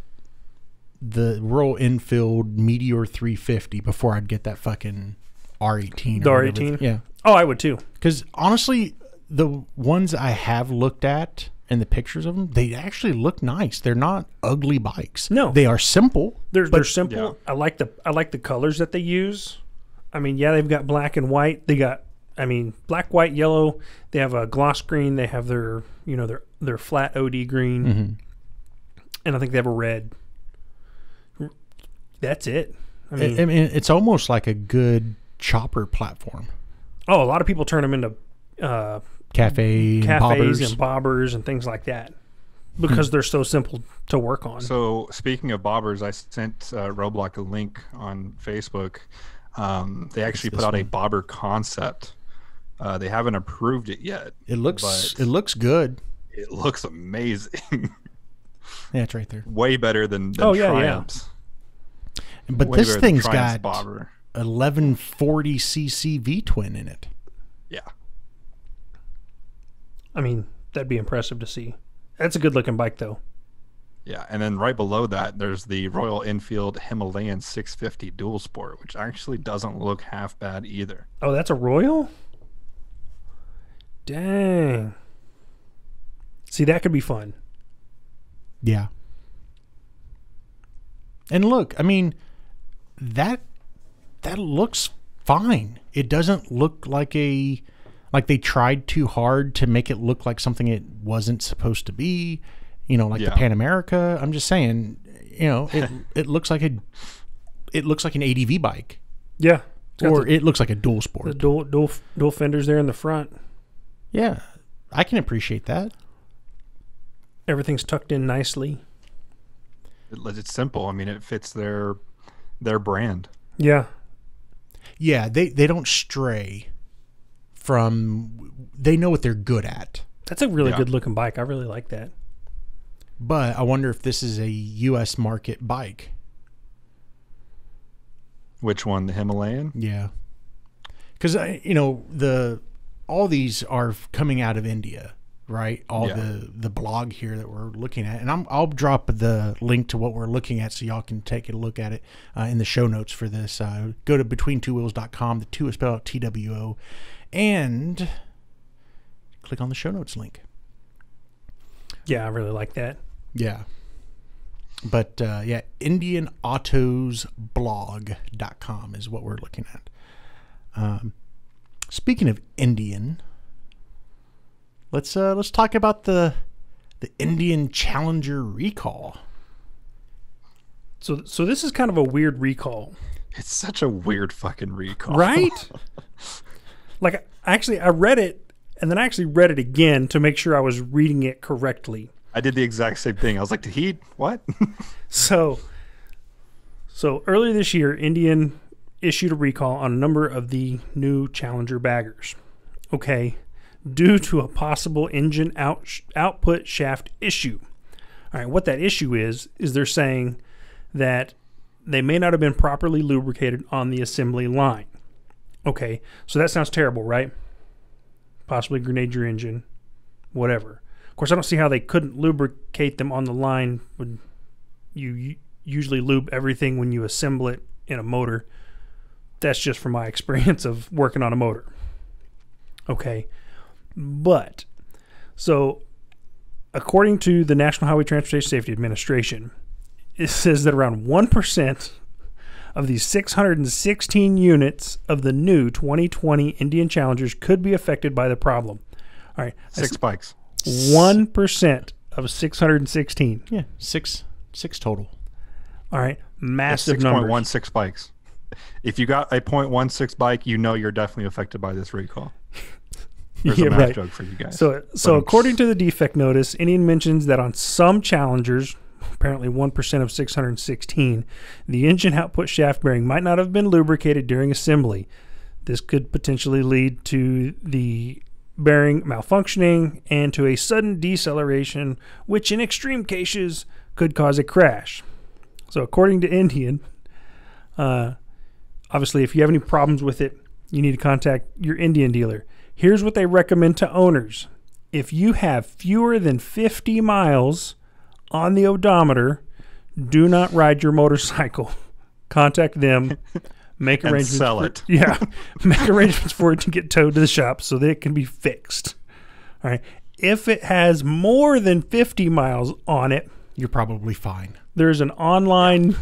the Royal Enfield Meteor three fifty before I'd get that fucking R eighteen. The R eighteen, yeah. Oh, I would too. Because honestly, the ones I have looked at. And the pictures of them, they actually look nice. They're not ugly bikes. No, they are simple. They're but, they're simple. Yeah. I like the I like the colors that they use. I mean, yeah, they've got black and white. They got, I mean, black, white, yellow. They have a gloss green. They have their you know their their flat O D green, mm-hmm. and I think they have a red. That's it. I mean, I mean, it's almost like a good chopper platform. Oh, a lot of people turn them into. Uh, Cafe Cafes and bobbers. and bobbers and things like that because they're so simple to work on. So speaking of bobbers, I sent uh, Roblox a link on Facebook. Um, they actually put out one. a bobber concept. Uh, they haven't approved it yet. It looks it looks good. It looks amazing. Yeah, it's right there. Way better than, than oh, yeah, Triumphs. Yeah. But Way this thing's got bobber. eleven forty C C V-twin in it. Yeah. I mean, that'd be impressive to see. That's a good-looking bike, though. Yeah, and then right below that, there's the Royal Enfield Himalayan six fifty Dual Sport, which actually doesn't look half bad either. Oh, that's a Royal? Dang. See, that could be fun. Yeah. And look, I mean, that that looks fine. It doesn't look like a like they tried too hard to make it look like something it wasn't supposed to be, you know, like yeah. the Pan America. I'm just saying, you know, it it looks like a it looks like an A D V bike. Yeah. Or the, it looks like a dual sport. The dual dual dual fenders there in the front. Yeah. I can appreciate that. Everything's tucked in nicely. It's simple. I mean, it fits their their brand. Yeah. Yeah, they, they don't stray from... They know what they're good at. That's a really yeah. good-looking bike. I really like that. But I wonder if this is a U S market bike. Which one? The Himalayan? Yeah. Because, you know, the all these are coming out of India, right? All yeah. the, the blog here that we're looking at. And I'm, I'll drop the link to what we're looking at so y'all can take a look at it uh, in the show notes for this. Uh, go to between two wheels dot com. The two is spelled out T W O. And click on the show notes link. Yeah, I really like that. Yeah. But, uh, yeah, indian autos blog dot com is what we're looking at. Um, speaking of Indian... Let's uh, let's talk about the the Indian Challenger recall. So so this is kind of a weird recall. It's such a weird fucking recall, right? Like actually, I read it and then I actually read it again to make sure I was reading it correctly. I did the exact same thing. I was like, did he what? so so earlier this year, Indian issued a recall on a number of the new Challenger baggers. Okay. Due to a possible engine out sh output shaft issue. All right, what that issue is, is they're saying that they may not have been properly lubricated on the assembly line. Okay, so that sounds terrible, right? Possibly grenade your engine, whatever. Of course, I don't see how they couldn't lubricate them on the line when you usually lube everything when you assemble it in a motor. That's just from my experience of working on a motor. Okay. But, so, according to the National Highway Transportation Safety Administration, it says that around one percent of the six hundred sixteen units of the new twenty twenty Indian Challengers could be affected by the problem. All right. Six bikes. one percent of six hundred sixteen. Yeah, six, six total. All right, massive number. six point one six bikes. If you got a point one six bike, you know you're definitely affected by this recall. There's yeah, a math right. joke for you guys. So, so according to the defect notice, Indian mentions that on some Challengers, apparently one percent of six hundred sixteen, the engine output shaft bearing might not have been lubricated during assembly. This could potentially lead to the bearing malfunctioning and to a sudden deceleration, which in extreme cases could cause a crash. So according to Indian, uh, obviously if you have any problems with it, you need to contact your Indian dealer. Here's what they recommend to owners. If you have fewer than fifty miles on the odometer, do not ride your motorcycle. Contact them. Make and arrangements. Sell it. For, yeah. Make arrangements for it to get towed to the shop so that it can be fixed. All right. If it has more than fifty miles on it, you're probably fine. There's an online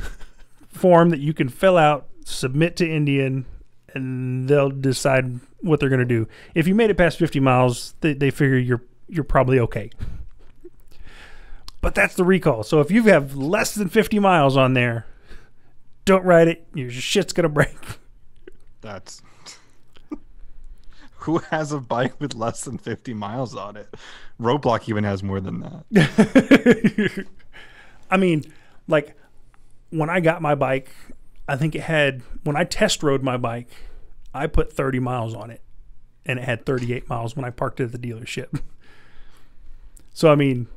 form that you can fill out, submit to Indian, and they'll decide what they're going to do. If you made it past fifty miles, they, they figure you're you're probably okay. But that's the recall. So if you have less than fifty miles on there, don't ride it. Your shit's going to break. That's... Who has a bike with less than fifty miles on it? Roadblock even has more than that. I mean, like, when I got my bike... I think it had, when I test rode my bike, I put thirty miles on it, and it had thirty-eight miles when I parked it at the dealership. So, I mean,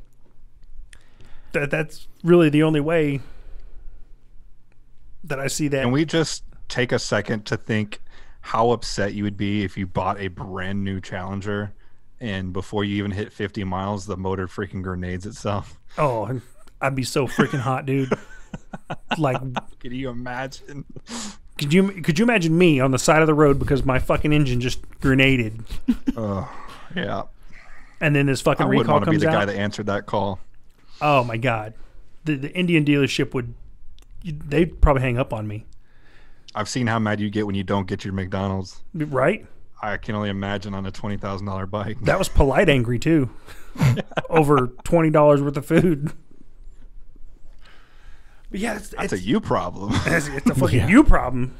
that that's really the only way that I see that. Can we just take a second to think how upset you would be if you bought a brand new Challenger, and before you even hit fifty miles, the motor freaking grenades itself? Oh, I'd be so freaking hot, dude. Like, can you imagine? Could you could you imagine me on the side of the road because my fucking engine just grenaded? Oh, yeah. And then this fucking recall comes out. I wouldn't want to be the guy that answered that call. Oh my God, the the Indian dealership would, they'd probably hang up on me. I've seen how mad you get when you don't get your McDonald's. Right. I can only imagine on a twenty thousand dollar bike. That was polite angry too, over twenty dollars worth of food. But yeah, it's, that's it's, a you problem. It's, it's a fucking yeah. you problem.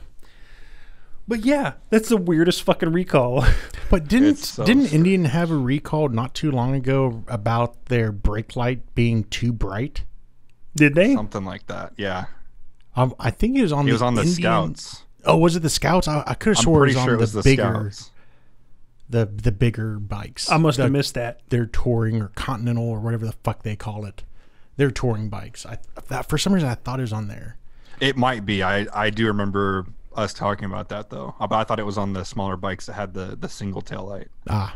But yeah, that's the weirdest fucking recall. But didn't so didn't strange. Indian have a recall not too long ago about their brake light being too bright? Did they? Something like that. Yeah. Um, I think it was on. It was on the Indian... Scouts. Oh, was it the Scouts? I, I could have swore it was on sure the, it was the bigger, Scouts. the the bigger bikes. I must the, have missed that. Their touring or Continental or whatever the fuck they call it. Their touring bikes. I that, for some reason I thought it was on there. It might be. I I do remember us talking about that though. I, I thought it was on the smaller bikes that had the the single tail light. Ah.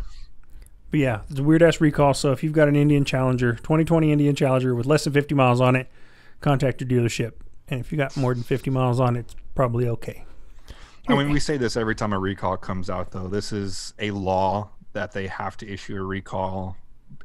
But yeah, it's a weird ass recall. So if you've got an Indian Challenger, twenty twenty Indian Challenger with less than fifty miles on it, contact your dealership. And if you got more than fifty miles on it, it's probably okay. I mean, we say this every time a recall comes out, though. This is a law that they have to issue a recall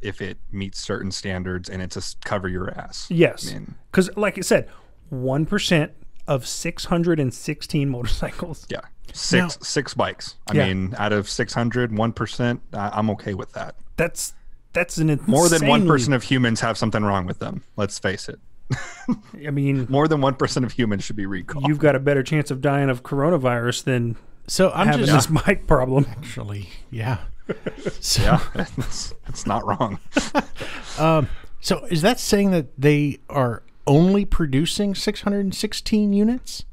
if it meets certain standards, and it's a cover your ass. Yes. Because, I mean, like I said, one percent of six hundred sixteen motorcycles. Yeah. Six, now, six bikes. I yeah. mean, out of six hundred, one percent, I'm okay with that. That's, that's an insanely... More than one percent of humans have something wrong with them. Let's face it. I mean, more than one percent of humans should be recalled. You've got a better chance of dying of coronavirus than so I'm having just, this yeah. mic problem. Actually, yeah, so, yeah, that's, that's not wrong. um, so is that saying that they are only producing six hundred and sixteen units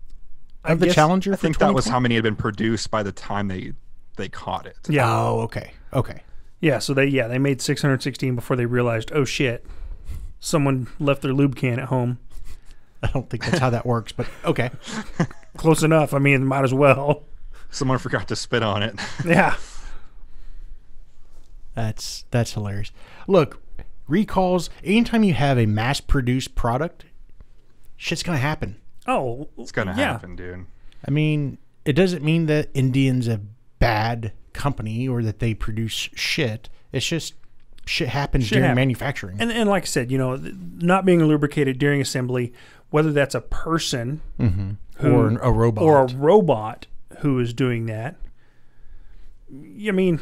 of I the guess, Challenger? I think that was how many had been produced by the time they they caught it. Yeah. Oh, okay, okay. Yeah. So they yeah they made six hundred sixteen before they realized, oh shit. Someone left their lube can at home. I don't think that's how that works, but okay. Close enough. I mean, might as well. Someone forgot to spit on it. Yeah. That's that's hilarious. Look, recalls, anytime you have a mass-produced product, shit's going to happen. Oh, it's going to yeah. happen, dude. I mean, it doesn't mean that Indian's a bad company or that they produce shit. It's just... Shit happens during happen. manufacturing. And, and like I said, you know, not being lubricated during assembly, whether that's a person mm-hmm. who, or an, a robot or a robot who is doing that. I mean,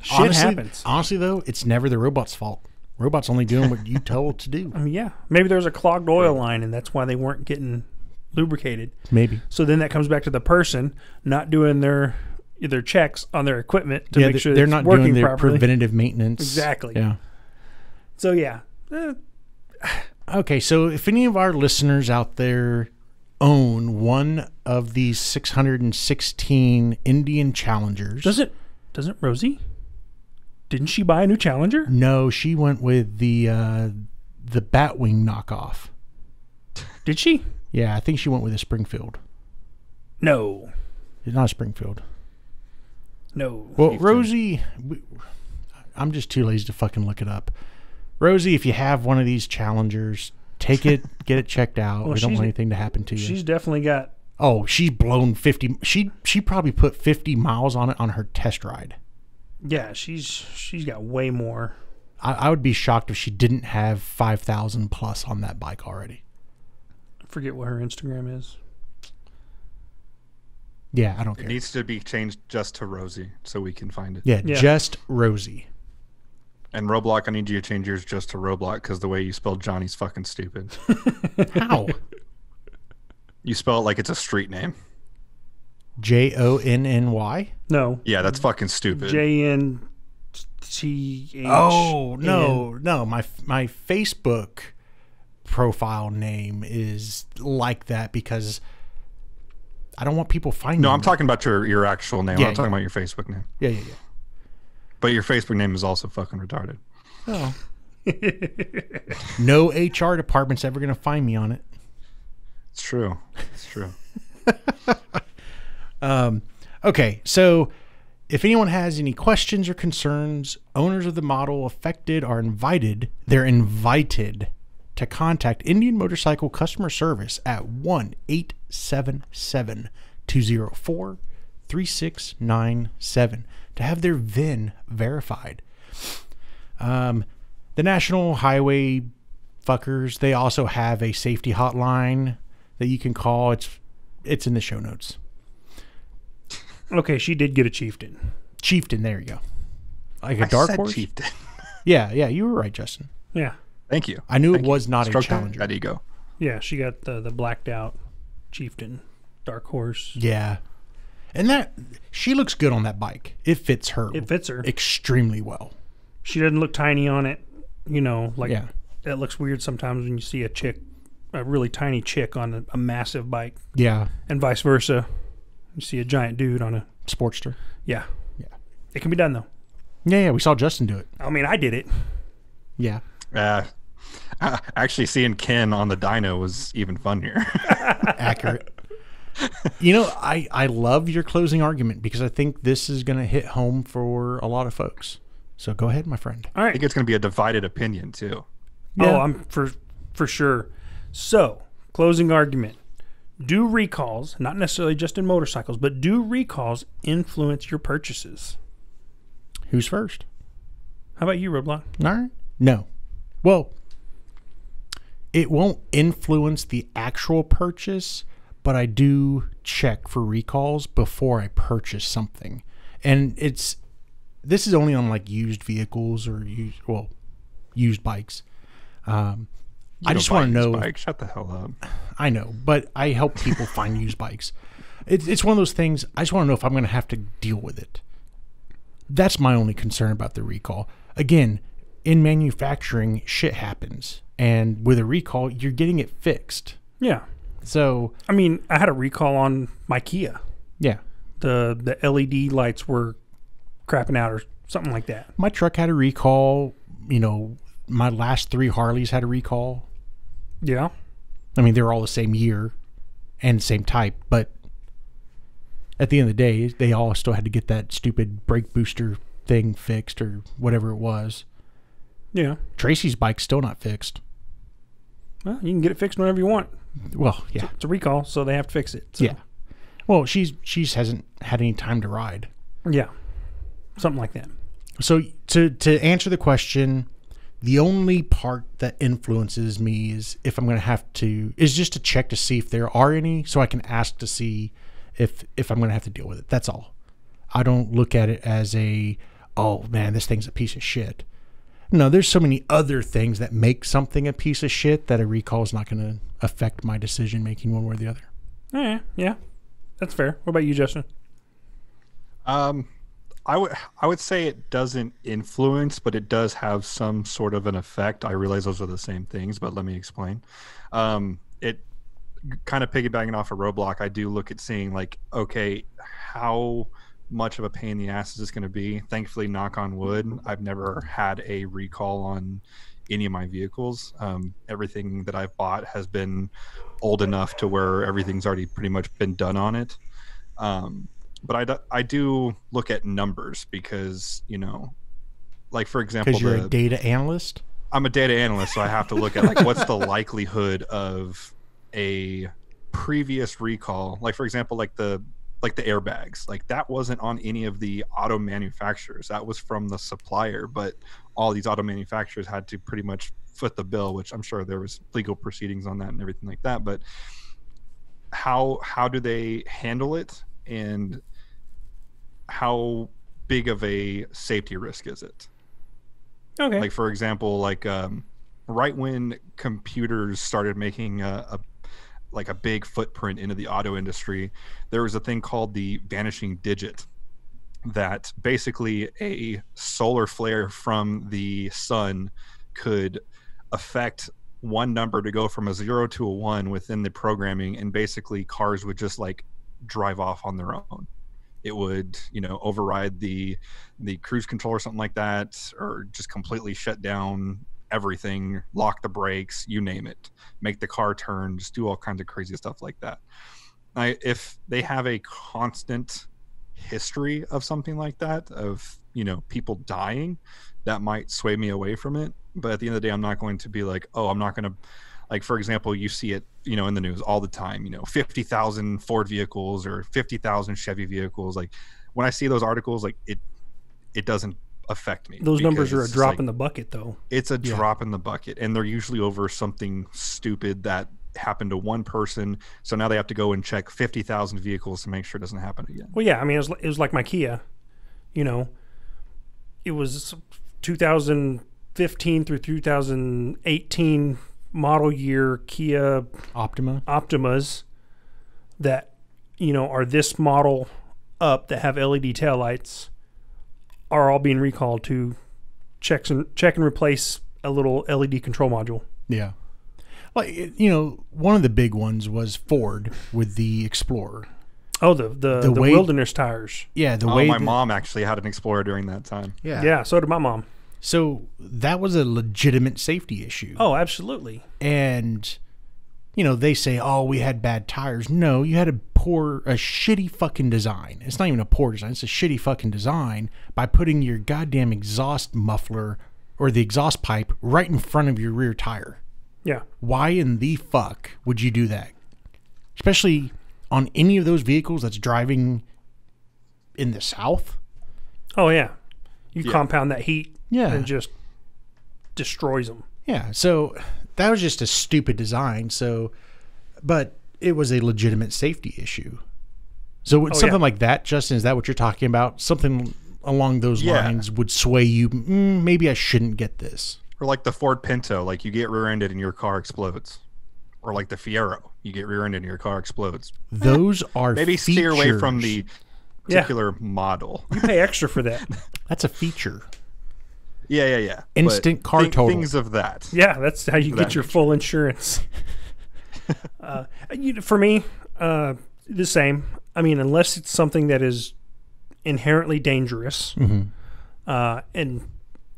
shit honestly, happens. Honestly, though, it's never the robot's fault. Robot's only doing what you told to do. I mean, yeah. Maybe there's a clogged oil line, and that's why they weren't getting lubricated. Maybe. So then that comes back to the person not doing their... their checks on their equipment to yeah, make sure they're not working doing their properly. Preventative maintenance. Exactly. Yeah. So yeah. Eh. Okay. So if any of our listeners out there own one of these six hundred sixteen Indian Challengers, doesn't doesn't Rosie? Didn't she buy a new Challenger? No, she went with the uh, the Batwing knockoff. Did she? Yeah, I think she went with a Springfield. No, it's not a Springfield. No. Well, Rosie, we, I'm just too lazy to fucking look it up. Rosie, if you have one of these Challengers, take it, get it checked out. Well, we don't want anything to happen to you. She's definitely got. Oh, she's blown fifty. She she probably put fifty miles on it on her test ride. Yeah, she's she's got way more. I, I would be shocked if she didn't have five thousand plus on that bike already. I forget what her Instagram is. Yeah, I don't care. It needs to be changed just to Rosie so we can find it. Yeah, yeah. Just Rosie. And Roblox, I need you to change yours just to Roblox because the way you spell Johnny's fucking stupid. How? You spell it like it's a street name. J O N N Y? No. Yeah, that's fucking stupid. J N T H N. Oh, no, no. My, my Facebook profile name is like that because... I don't want people finding. No, I'm me. talking about your your actual name. Yeah, I'm talking yeah. about your Facebook name. Yeah, yeah, yeah. But your Facebook name is also fucking retarded. Oh. No H R department's ever gonna find me on it. It's true. It's true. um. Okay, so if anyone has any questions or concerns, owners of the model affected are invited. They're invited to contact Indian Motorcycle Customer Service at one eight seven seven, two zero four, three six nine seven to have their V I N verified. Um, the National Highway fuckers, they also have a safety hotline that you can call. It's it's in the show notes. Okay, she did get a Chieftain. Chieftain, there you go. Like a I dark said horse? Chieftain. Yeah, yeah, you were right, Justin. Yeah. Thank you. I knew Thank it was you. not Struck a Challenger. That ego. Yeah, she got the, the blacked out Chieftain, dark horse. Yeah. And that, she looks good on that bike. It fits her. It fits her. Extremely well. She doesn't look tiny on it. You know, like, yeah. That looks weird sometimes when you see a chick, a really tiny chick on a, a massive bike. Yeah. And vice versa. You see a giant dude on a Sportster. Yeah. Yeah. It can be done, though. Yeah, yeah. We saw Justin do it. I mean, I did it. Yeah. Uh, actually, seeing Ken on the dyno was even funnier. Accurate. You know, I, I love your closing argument because I think this is going to hit home for a lot of folks. So go ahead, my friend. All right. I think it's going to be a divided opinion, too. Yeah. Oh, I'm for, for sure. So, closing argument. Do recalls, not necessarily just in motorcycles, but do recalls influence your purchases? Who's first? How about you, Roblox? All right. No. Well, it won't influence the actual purchase, but I do check for recalls before I purchase something. And it's this is only on like used vehicles or used, well, used bikes. Um, I just want to know. Bike. Shut the hell up. I know, but I help people find used bikes. It's, it's one of those things. I just want to know if I'm going to have to deal with it. That's my only concern about the recall. Again, in manufacturing, shit happens. And with a recall, you're getting it fixed. Yeah. So, I mean, I had a recall on my Kia. Yeah. The the L E D lights were crapping out or something like that. My truck had a recall. You know, my last three Harleys had a recall. Yeah. I mean, they were all the same year and the same type, but at the end of the day, they all still had to get that stupid brake booster thing fixed or whatever it was. Yeah. Tracy's bike's still not fixed. Well, you can get it fixed whenever you want. Well, yeah. It's a, it's a recall, so they have to fix it. So. Yeah. Well, she's she's hasn't had any time to ride. Yeah. Something like that. So to to answer the question, the only part that influences me is if I'm going to have to, is just to check to see if there are any, so I can ask to see if if I'm going to have to deal with it. That's all. I don't look at it as a, oh man, this thing's a piece of shit. No, there's so many other things that make something a piece of shit that a recall is not going to affect my decision making one way or the other. Yeah, yeah, that's fair. What about you, Justin? Um. I would I would say it doesn't influence, but it does have some sort of an effect. I realize those are the same things, but let me explain. Um, it kind of piggybacking off a roadblock. I do look at seeing like, okay, how much of a pain in the ass is this going to be? Thankfully, knock on wood, I've never had a recall on any of my vehicles. Um, everything that I've bought has been old enough to where everything's already pretty much been done on it. Um, But I do, I do look at numbers because, you know, like, for example, because you're the, a data analyst? I'm a data analyst, so I have to look at, like, what's the likelihood of a previous recall? Like, for example, like the like the airbags. Like, that wasn't on any of the auto manufacturers. That was from the supplier, but all these auto manufacturers had to pretty much foot the bill, which I'm sure there was legal proceedings on that and everything like that. But how how do they handle it? And how big of a safety risk is it? Okay. Like, for example, like um, right when computers started making a, a like a big footprint into the auto industry, there was a thing called the vanishing digit that basically a solar flare from the sun could affect one number to go from a zero to a one within the programming, and basically cars would just like drive off on their own. It would, you know, override the the cruise control or something like that, or just completely shut down everything, lock the brakes, you name it, make the car turn, just do all kinds of crazy stuff like that. I, if they have a constant history of something like that, of, you know, people dying, that might sway me away from it. But at the end of the day, I'm not going to be like, oh, I'm not going to, like, for example, you see it, you know, in the news all the time, you know, fifty thousand Ford vehicles or fifty thousand Chevy vehicles. Like, when I see those articles, like, it, it doesn't affect me. Those numbers are a drop like, in the bucket, though. It's a yeah. drop in the bucket, and they're usually over something stupid that happened to one person. So now they have to go and check fifty thousand vehicles to make sure it doesn't happen again. Well, yeah, I mean, it was, it was like my Kia. You know, it was two thousand fifteen through two thousand eighteen model year Kia Optima Optimas that, you know, are this model up that have L E D taillights are all being recalled to checks and check and replace a little L E D control module. Yeah. Well, you know, one of the big ones was Ford with the Explorer. Oh, the the, the, the way, wilderness tires. Yeah, the oh, way my the, mom actually had an Explorer during that time. Yeah. Yeah, so did my mom. So that was a legitimate safety issue. Oh, absolutely. And you know, they say, "Oh, we had bad tires." No, you had a poor, a shitty fucking design. It's not even a poor design. It's a shitty fucking design by putting your goddamn exhaust muffler or the exhaust pipe right in front of your rear tire. Yeah. Why in the fuck would you do that? Especially on any of those vehicles that's driving in the South. Oh, yeah. You yeah. compound that heat yeah. and just destroys them. Yeah, so that was just a stupid design. So, but it was a legitimate safety issue. So oh, something yeah. like that, Justin, is that what you're talking about? Something along those yeah. lines would sway you. Mm, maybe I shouldn't get this. Or like the Ford Pinto, like you get rear-ended and your car explodes. Or like the Fiero, you get rear-ended and your car explodes. Those are maybe features. Steer away from the particular yeah. model. You pay extra for that. That's a feature. Yeah, yeah, yeah. Instant but car th total. Things of that. Yeah, that's how you that get your full insurance. uh, you, for me, uh, the same. I mean, unless it's something that is inherently dangerous, mm-hmm. uh, and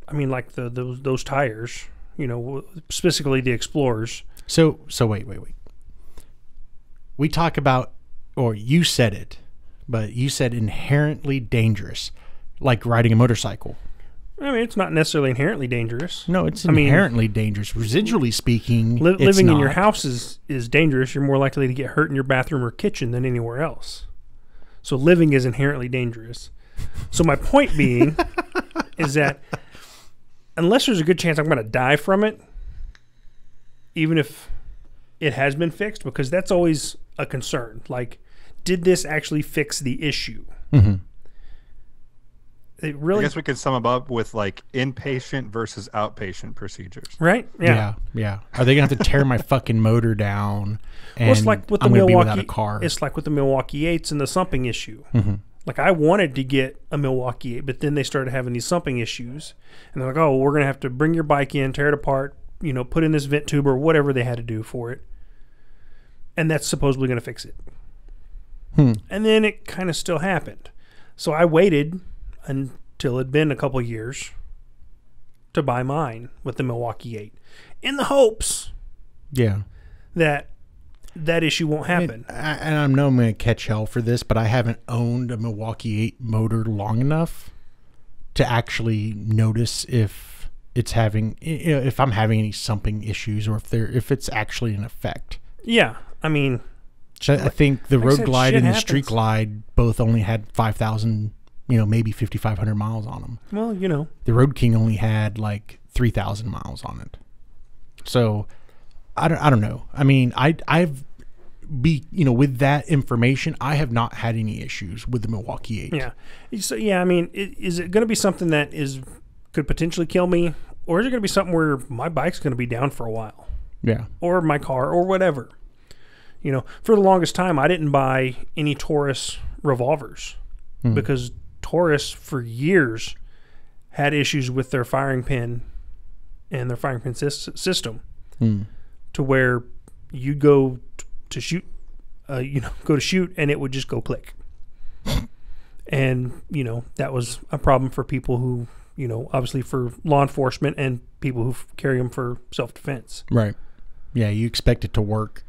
I mean, like the those, those tires, you know, specifically the Explorers. So, so wait, wait, wait. We talk about, or you said it, but you said inherently dangerous, like riding a motorcycle. I mean, it's not necessarily inherently dangerous. No, it's inherently I mean, dangerous. Residually speaking, li living it's not. in your house is, is dangerous. You're more likely to get hurt in your bathroom or kitchen than anywhere else. So living is inherently dangerous. So my point being is that unless there's a good chance I'm going to die from it, even if it has been fixed, because that's always a concern. Like, did this actually fix the issue? Mm-hmm. It really, I guess we could sum them up with like inpatient versus outpatient procedures, right? Yeah, yeah. yeah. Are they gonna have to tear my fucking motor down? And well, it's like with the I'm Milwaukee. Be without a car. It's like with the Milwaukee Eights and the sumping issue. Mm-hmm. Like I wanted to get a Milwaukee Eight, but then they started having these sumping issues, and they're like, "Oh, well, we're gonna have to bring your bike in, tear it apart, you know, put in this vent tube or whatever they had to do for it," and that's supposedly gonna fix it. Hmm. And then it kind of still happened, so I waited until it'd been a couple years to buy mine with the Milwaukee Eight, in the hopes, yeah, that that issue won't happen. And, I, and I know I'm going to catch hell for this, but I haven't owned a Milwaukee Eight motor long enough to actually notice if it's having, you know, if I'm having any sumping issues or if there if it's actually an effect. Yeah, I mean, so I think the Road Glide and the Street Glide both only had five thousand. You know, maybe fifty-five hundred miles on them. Well, you know. The Road King only had like three thousand miles on it. So, I don't, I don't know. I mean, I, I've, be you know, with that information, I have not had any issues with the Milwaukee eight. Yeah. So, yeah, I mean, it, is it going to be something that is could potentially kill me? Or is it going to be something where my bike's going to be down for a while? Yeah. Or my car or whatever. You know, for the longest time, I didn't buy any Taurus revolvers mm. because Taurus for years had issues with their firing pin and their firing pin system mm. to where you go to shoot, uh, you know, go to shoot and it would just go click. And, you know, that was a problem for people who, you know, obviously for law enforcement and people who carry them for self-defense. Right. Yeah. You expect it to work,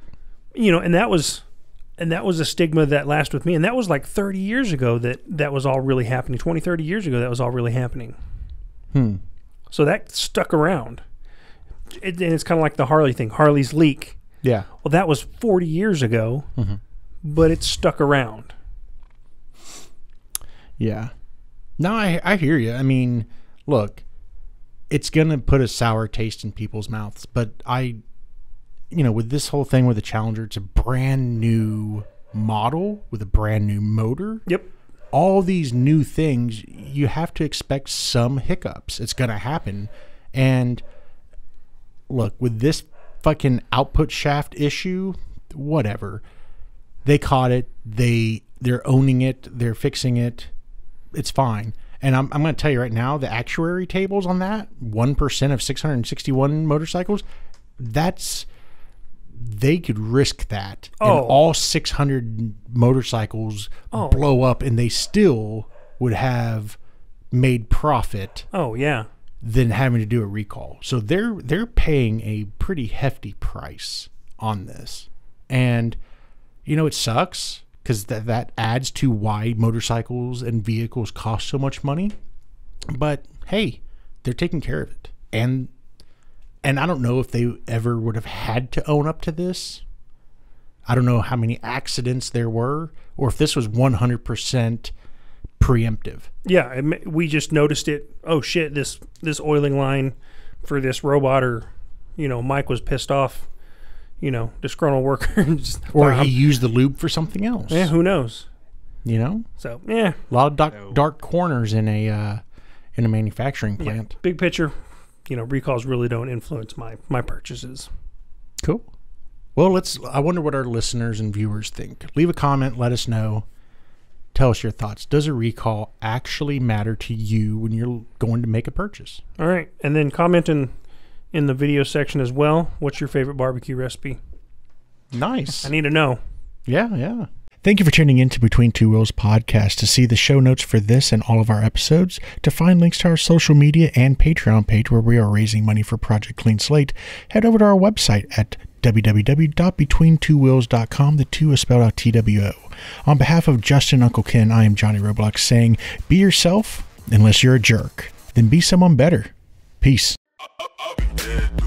you know, and that was, And that was a stigma that lasted with me. And that was like thirty years ago that that was all really happening. twenty, thirty years ago, that was all really happening. Hmm. So that stuck around. It, and it's kind of like the Harley thing, Harley's leak. Yeah. Well, that was forty years ago, mm-hmm. but it stuck around. Yeah. No, I, I hear you. I mean, look, it's going to put a sour taste in people's mouths. But I, you know, with this whole thing with the Challenger, it's a brand new model with a brand new motor. Yep. All these new things, you have to expect some hiccups. It's going to happen. And look, with this fucking output shaft issue, whatever. They caught it. They, they're owning it. They're fixing it. It's fine. And I'm, I'm going to tell you right now, the actuary tables on that, one percent of six hundred sixty-one motorcycles, that's, they could risk that. Oh. And all six hundred motorcycles oh. blow up and they still would have made profit. Oh, yeah. Than having to do a recall. So they're, they're paying a pretty hefty price on this. And, you know, it sucks because th that adds to why motorcycles and vehicles cost so much money. But, hey, they're taking care of it. And and I don't know if they ever would have had to own up to this. I don't know how many accidents there were or if this was one hundred percent preemptive. Yeah, we just noticed it. Oh, shit, this, this oiling line for this robot, or, you know, Mike was pissed off. You know, disgruntled worker. Just or he used the lube for something else. Yeah, who knows? You know? So, yeah. A lot of dark, no. dark corners in a uh, in a manufacturing plant. Yeah. Big picture, you know, recalls really don't influence my, my purchases. Cool. Well, let's. I wonder what our listeners and viewers think. Leave a comment. Let us know. Tell us your thoughts. Does a recall actually matter to you when you're going to make a purchase? All right. And then comment in... in the video section as well. What's your favorite barbecue recipe? Nice. I need to know. Yeah, yeah. Thank you for tuning in to Between Two Wheels podcast. To see the show notes for this and all of our episodes, to find links to our social media and Patreon page where we are raising money for Project Clean Slate, head over to our website at w w w dot between two wheels dot com. The two is spelled out T W O. On behalf of Justin, Uncle Ken, I am Johnny Roblox saying, be yourself unless you're a jerk. Then be someone better. Peace. Up, up, dead.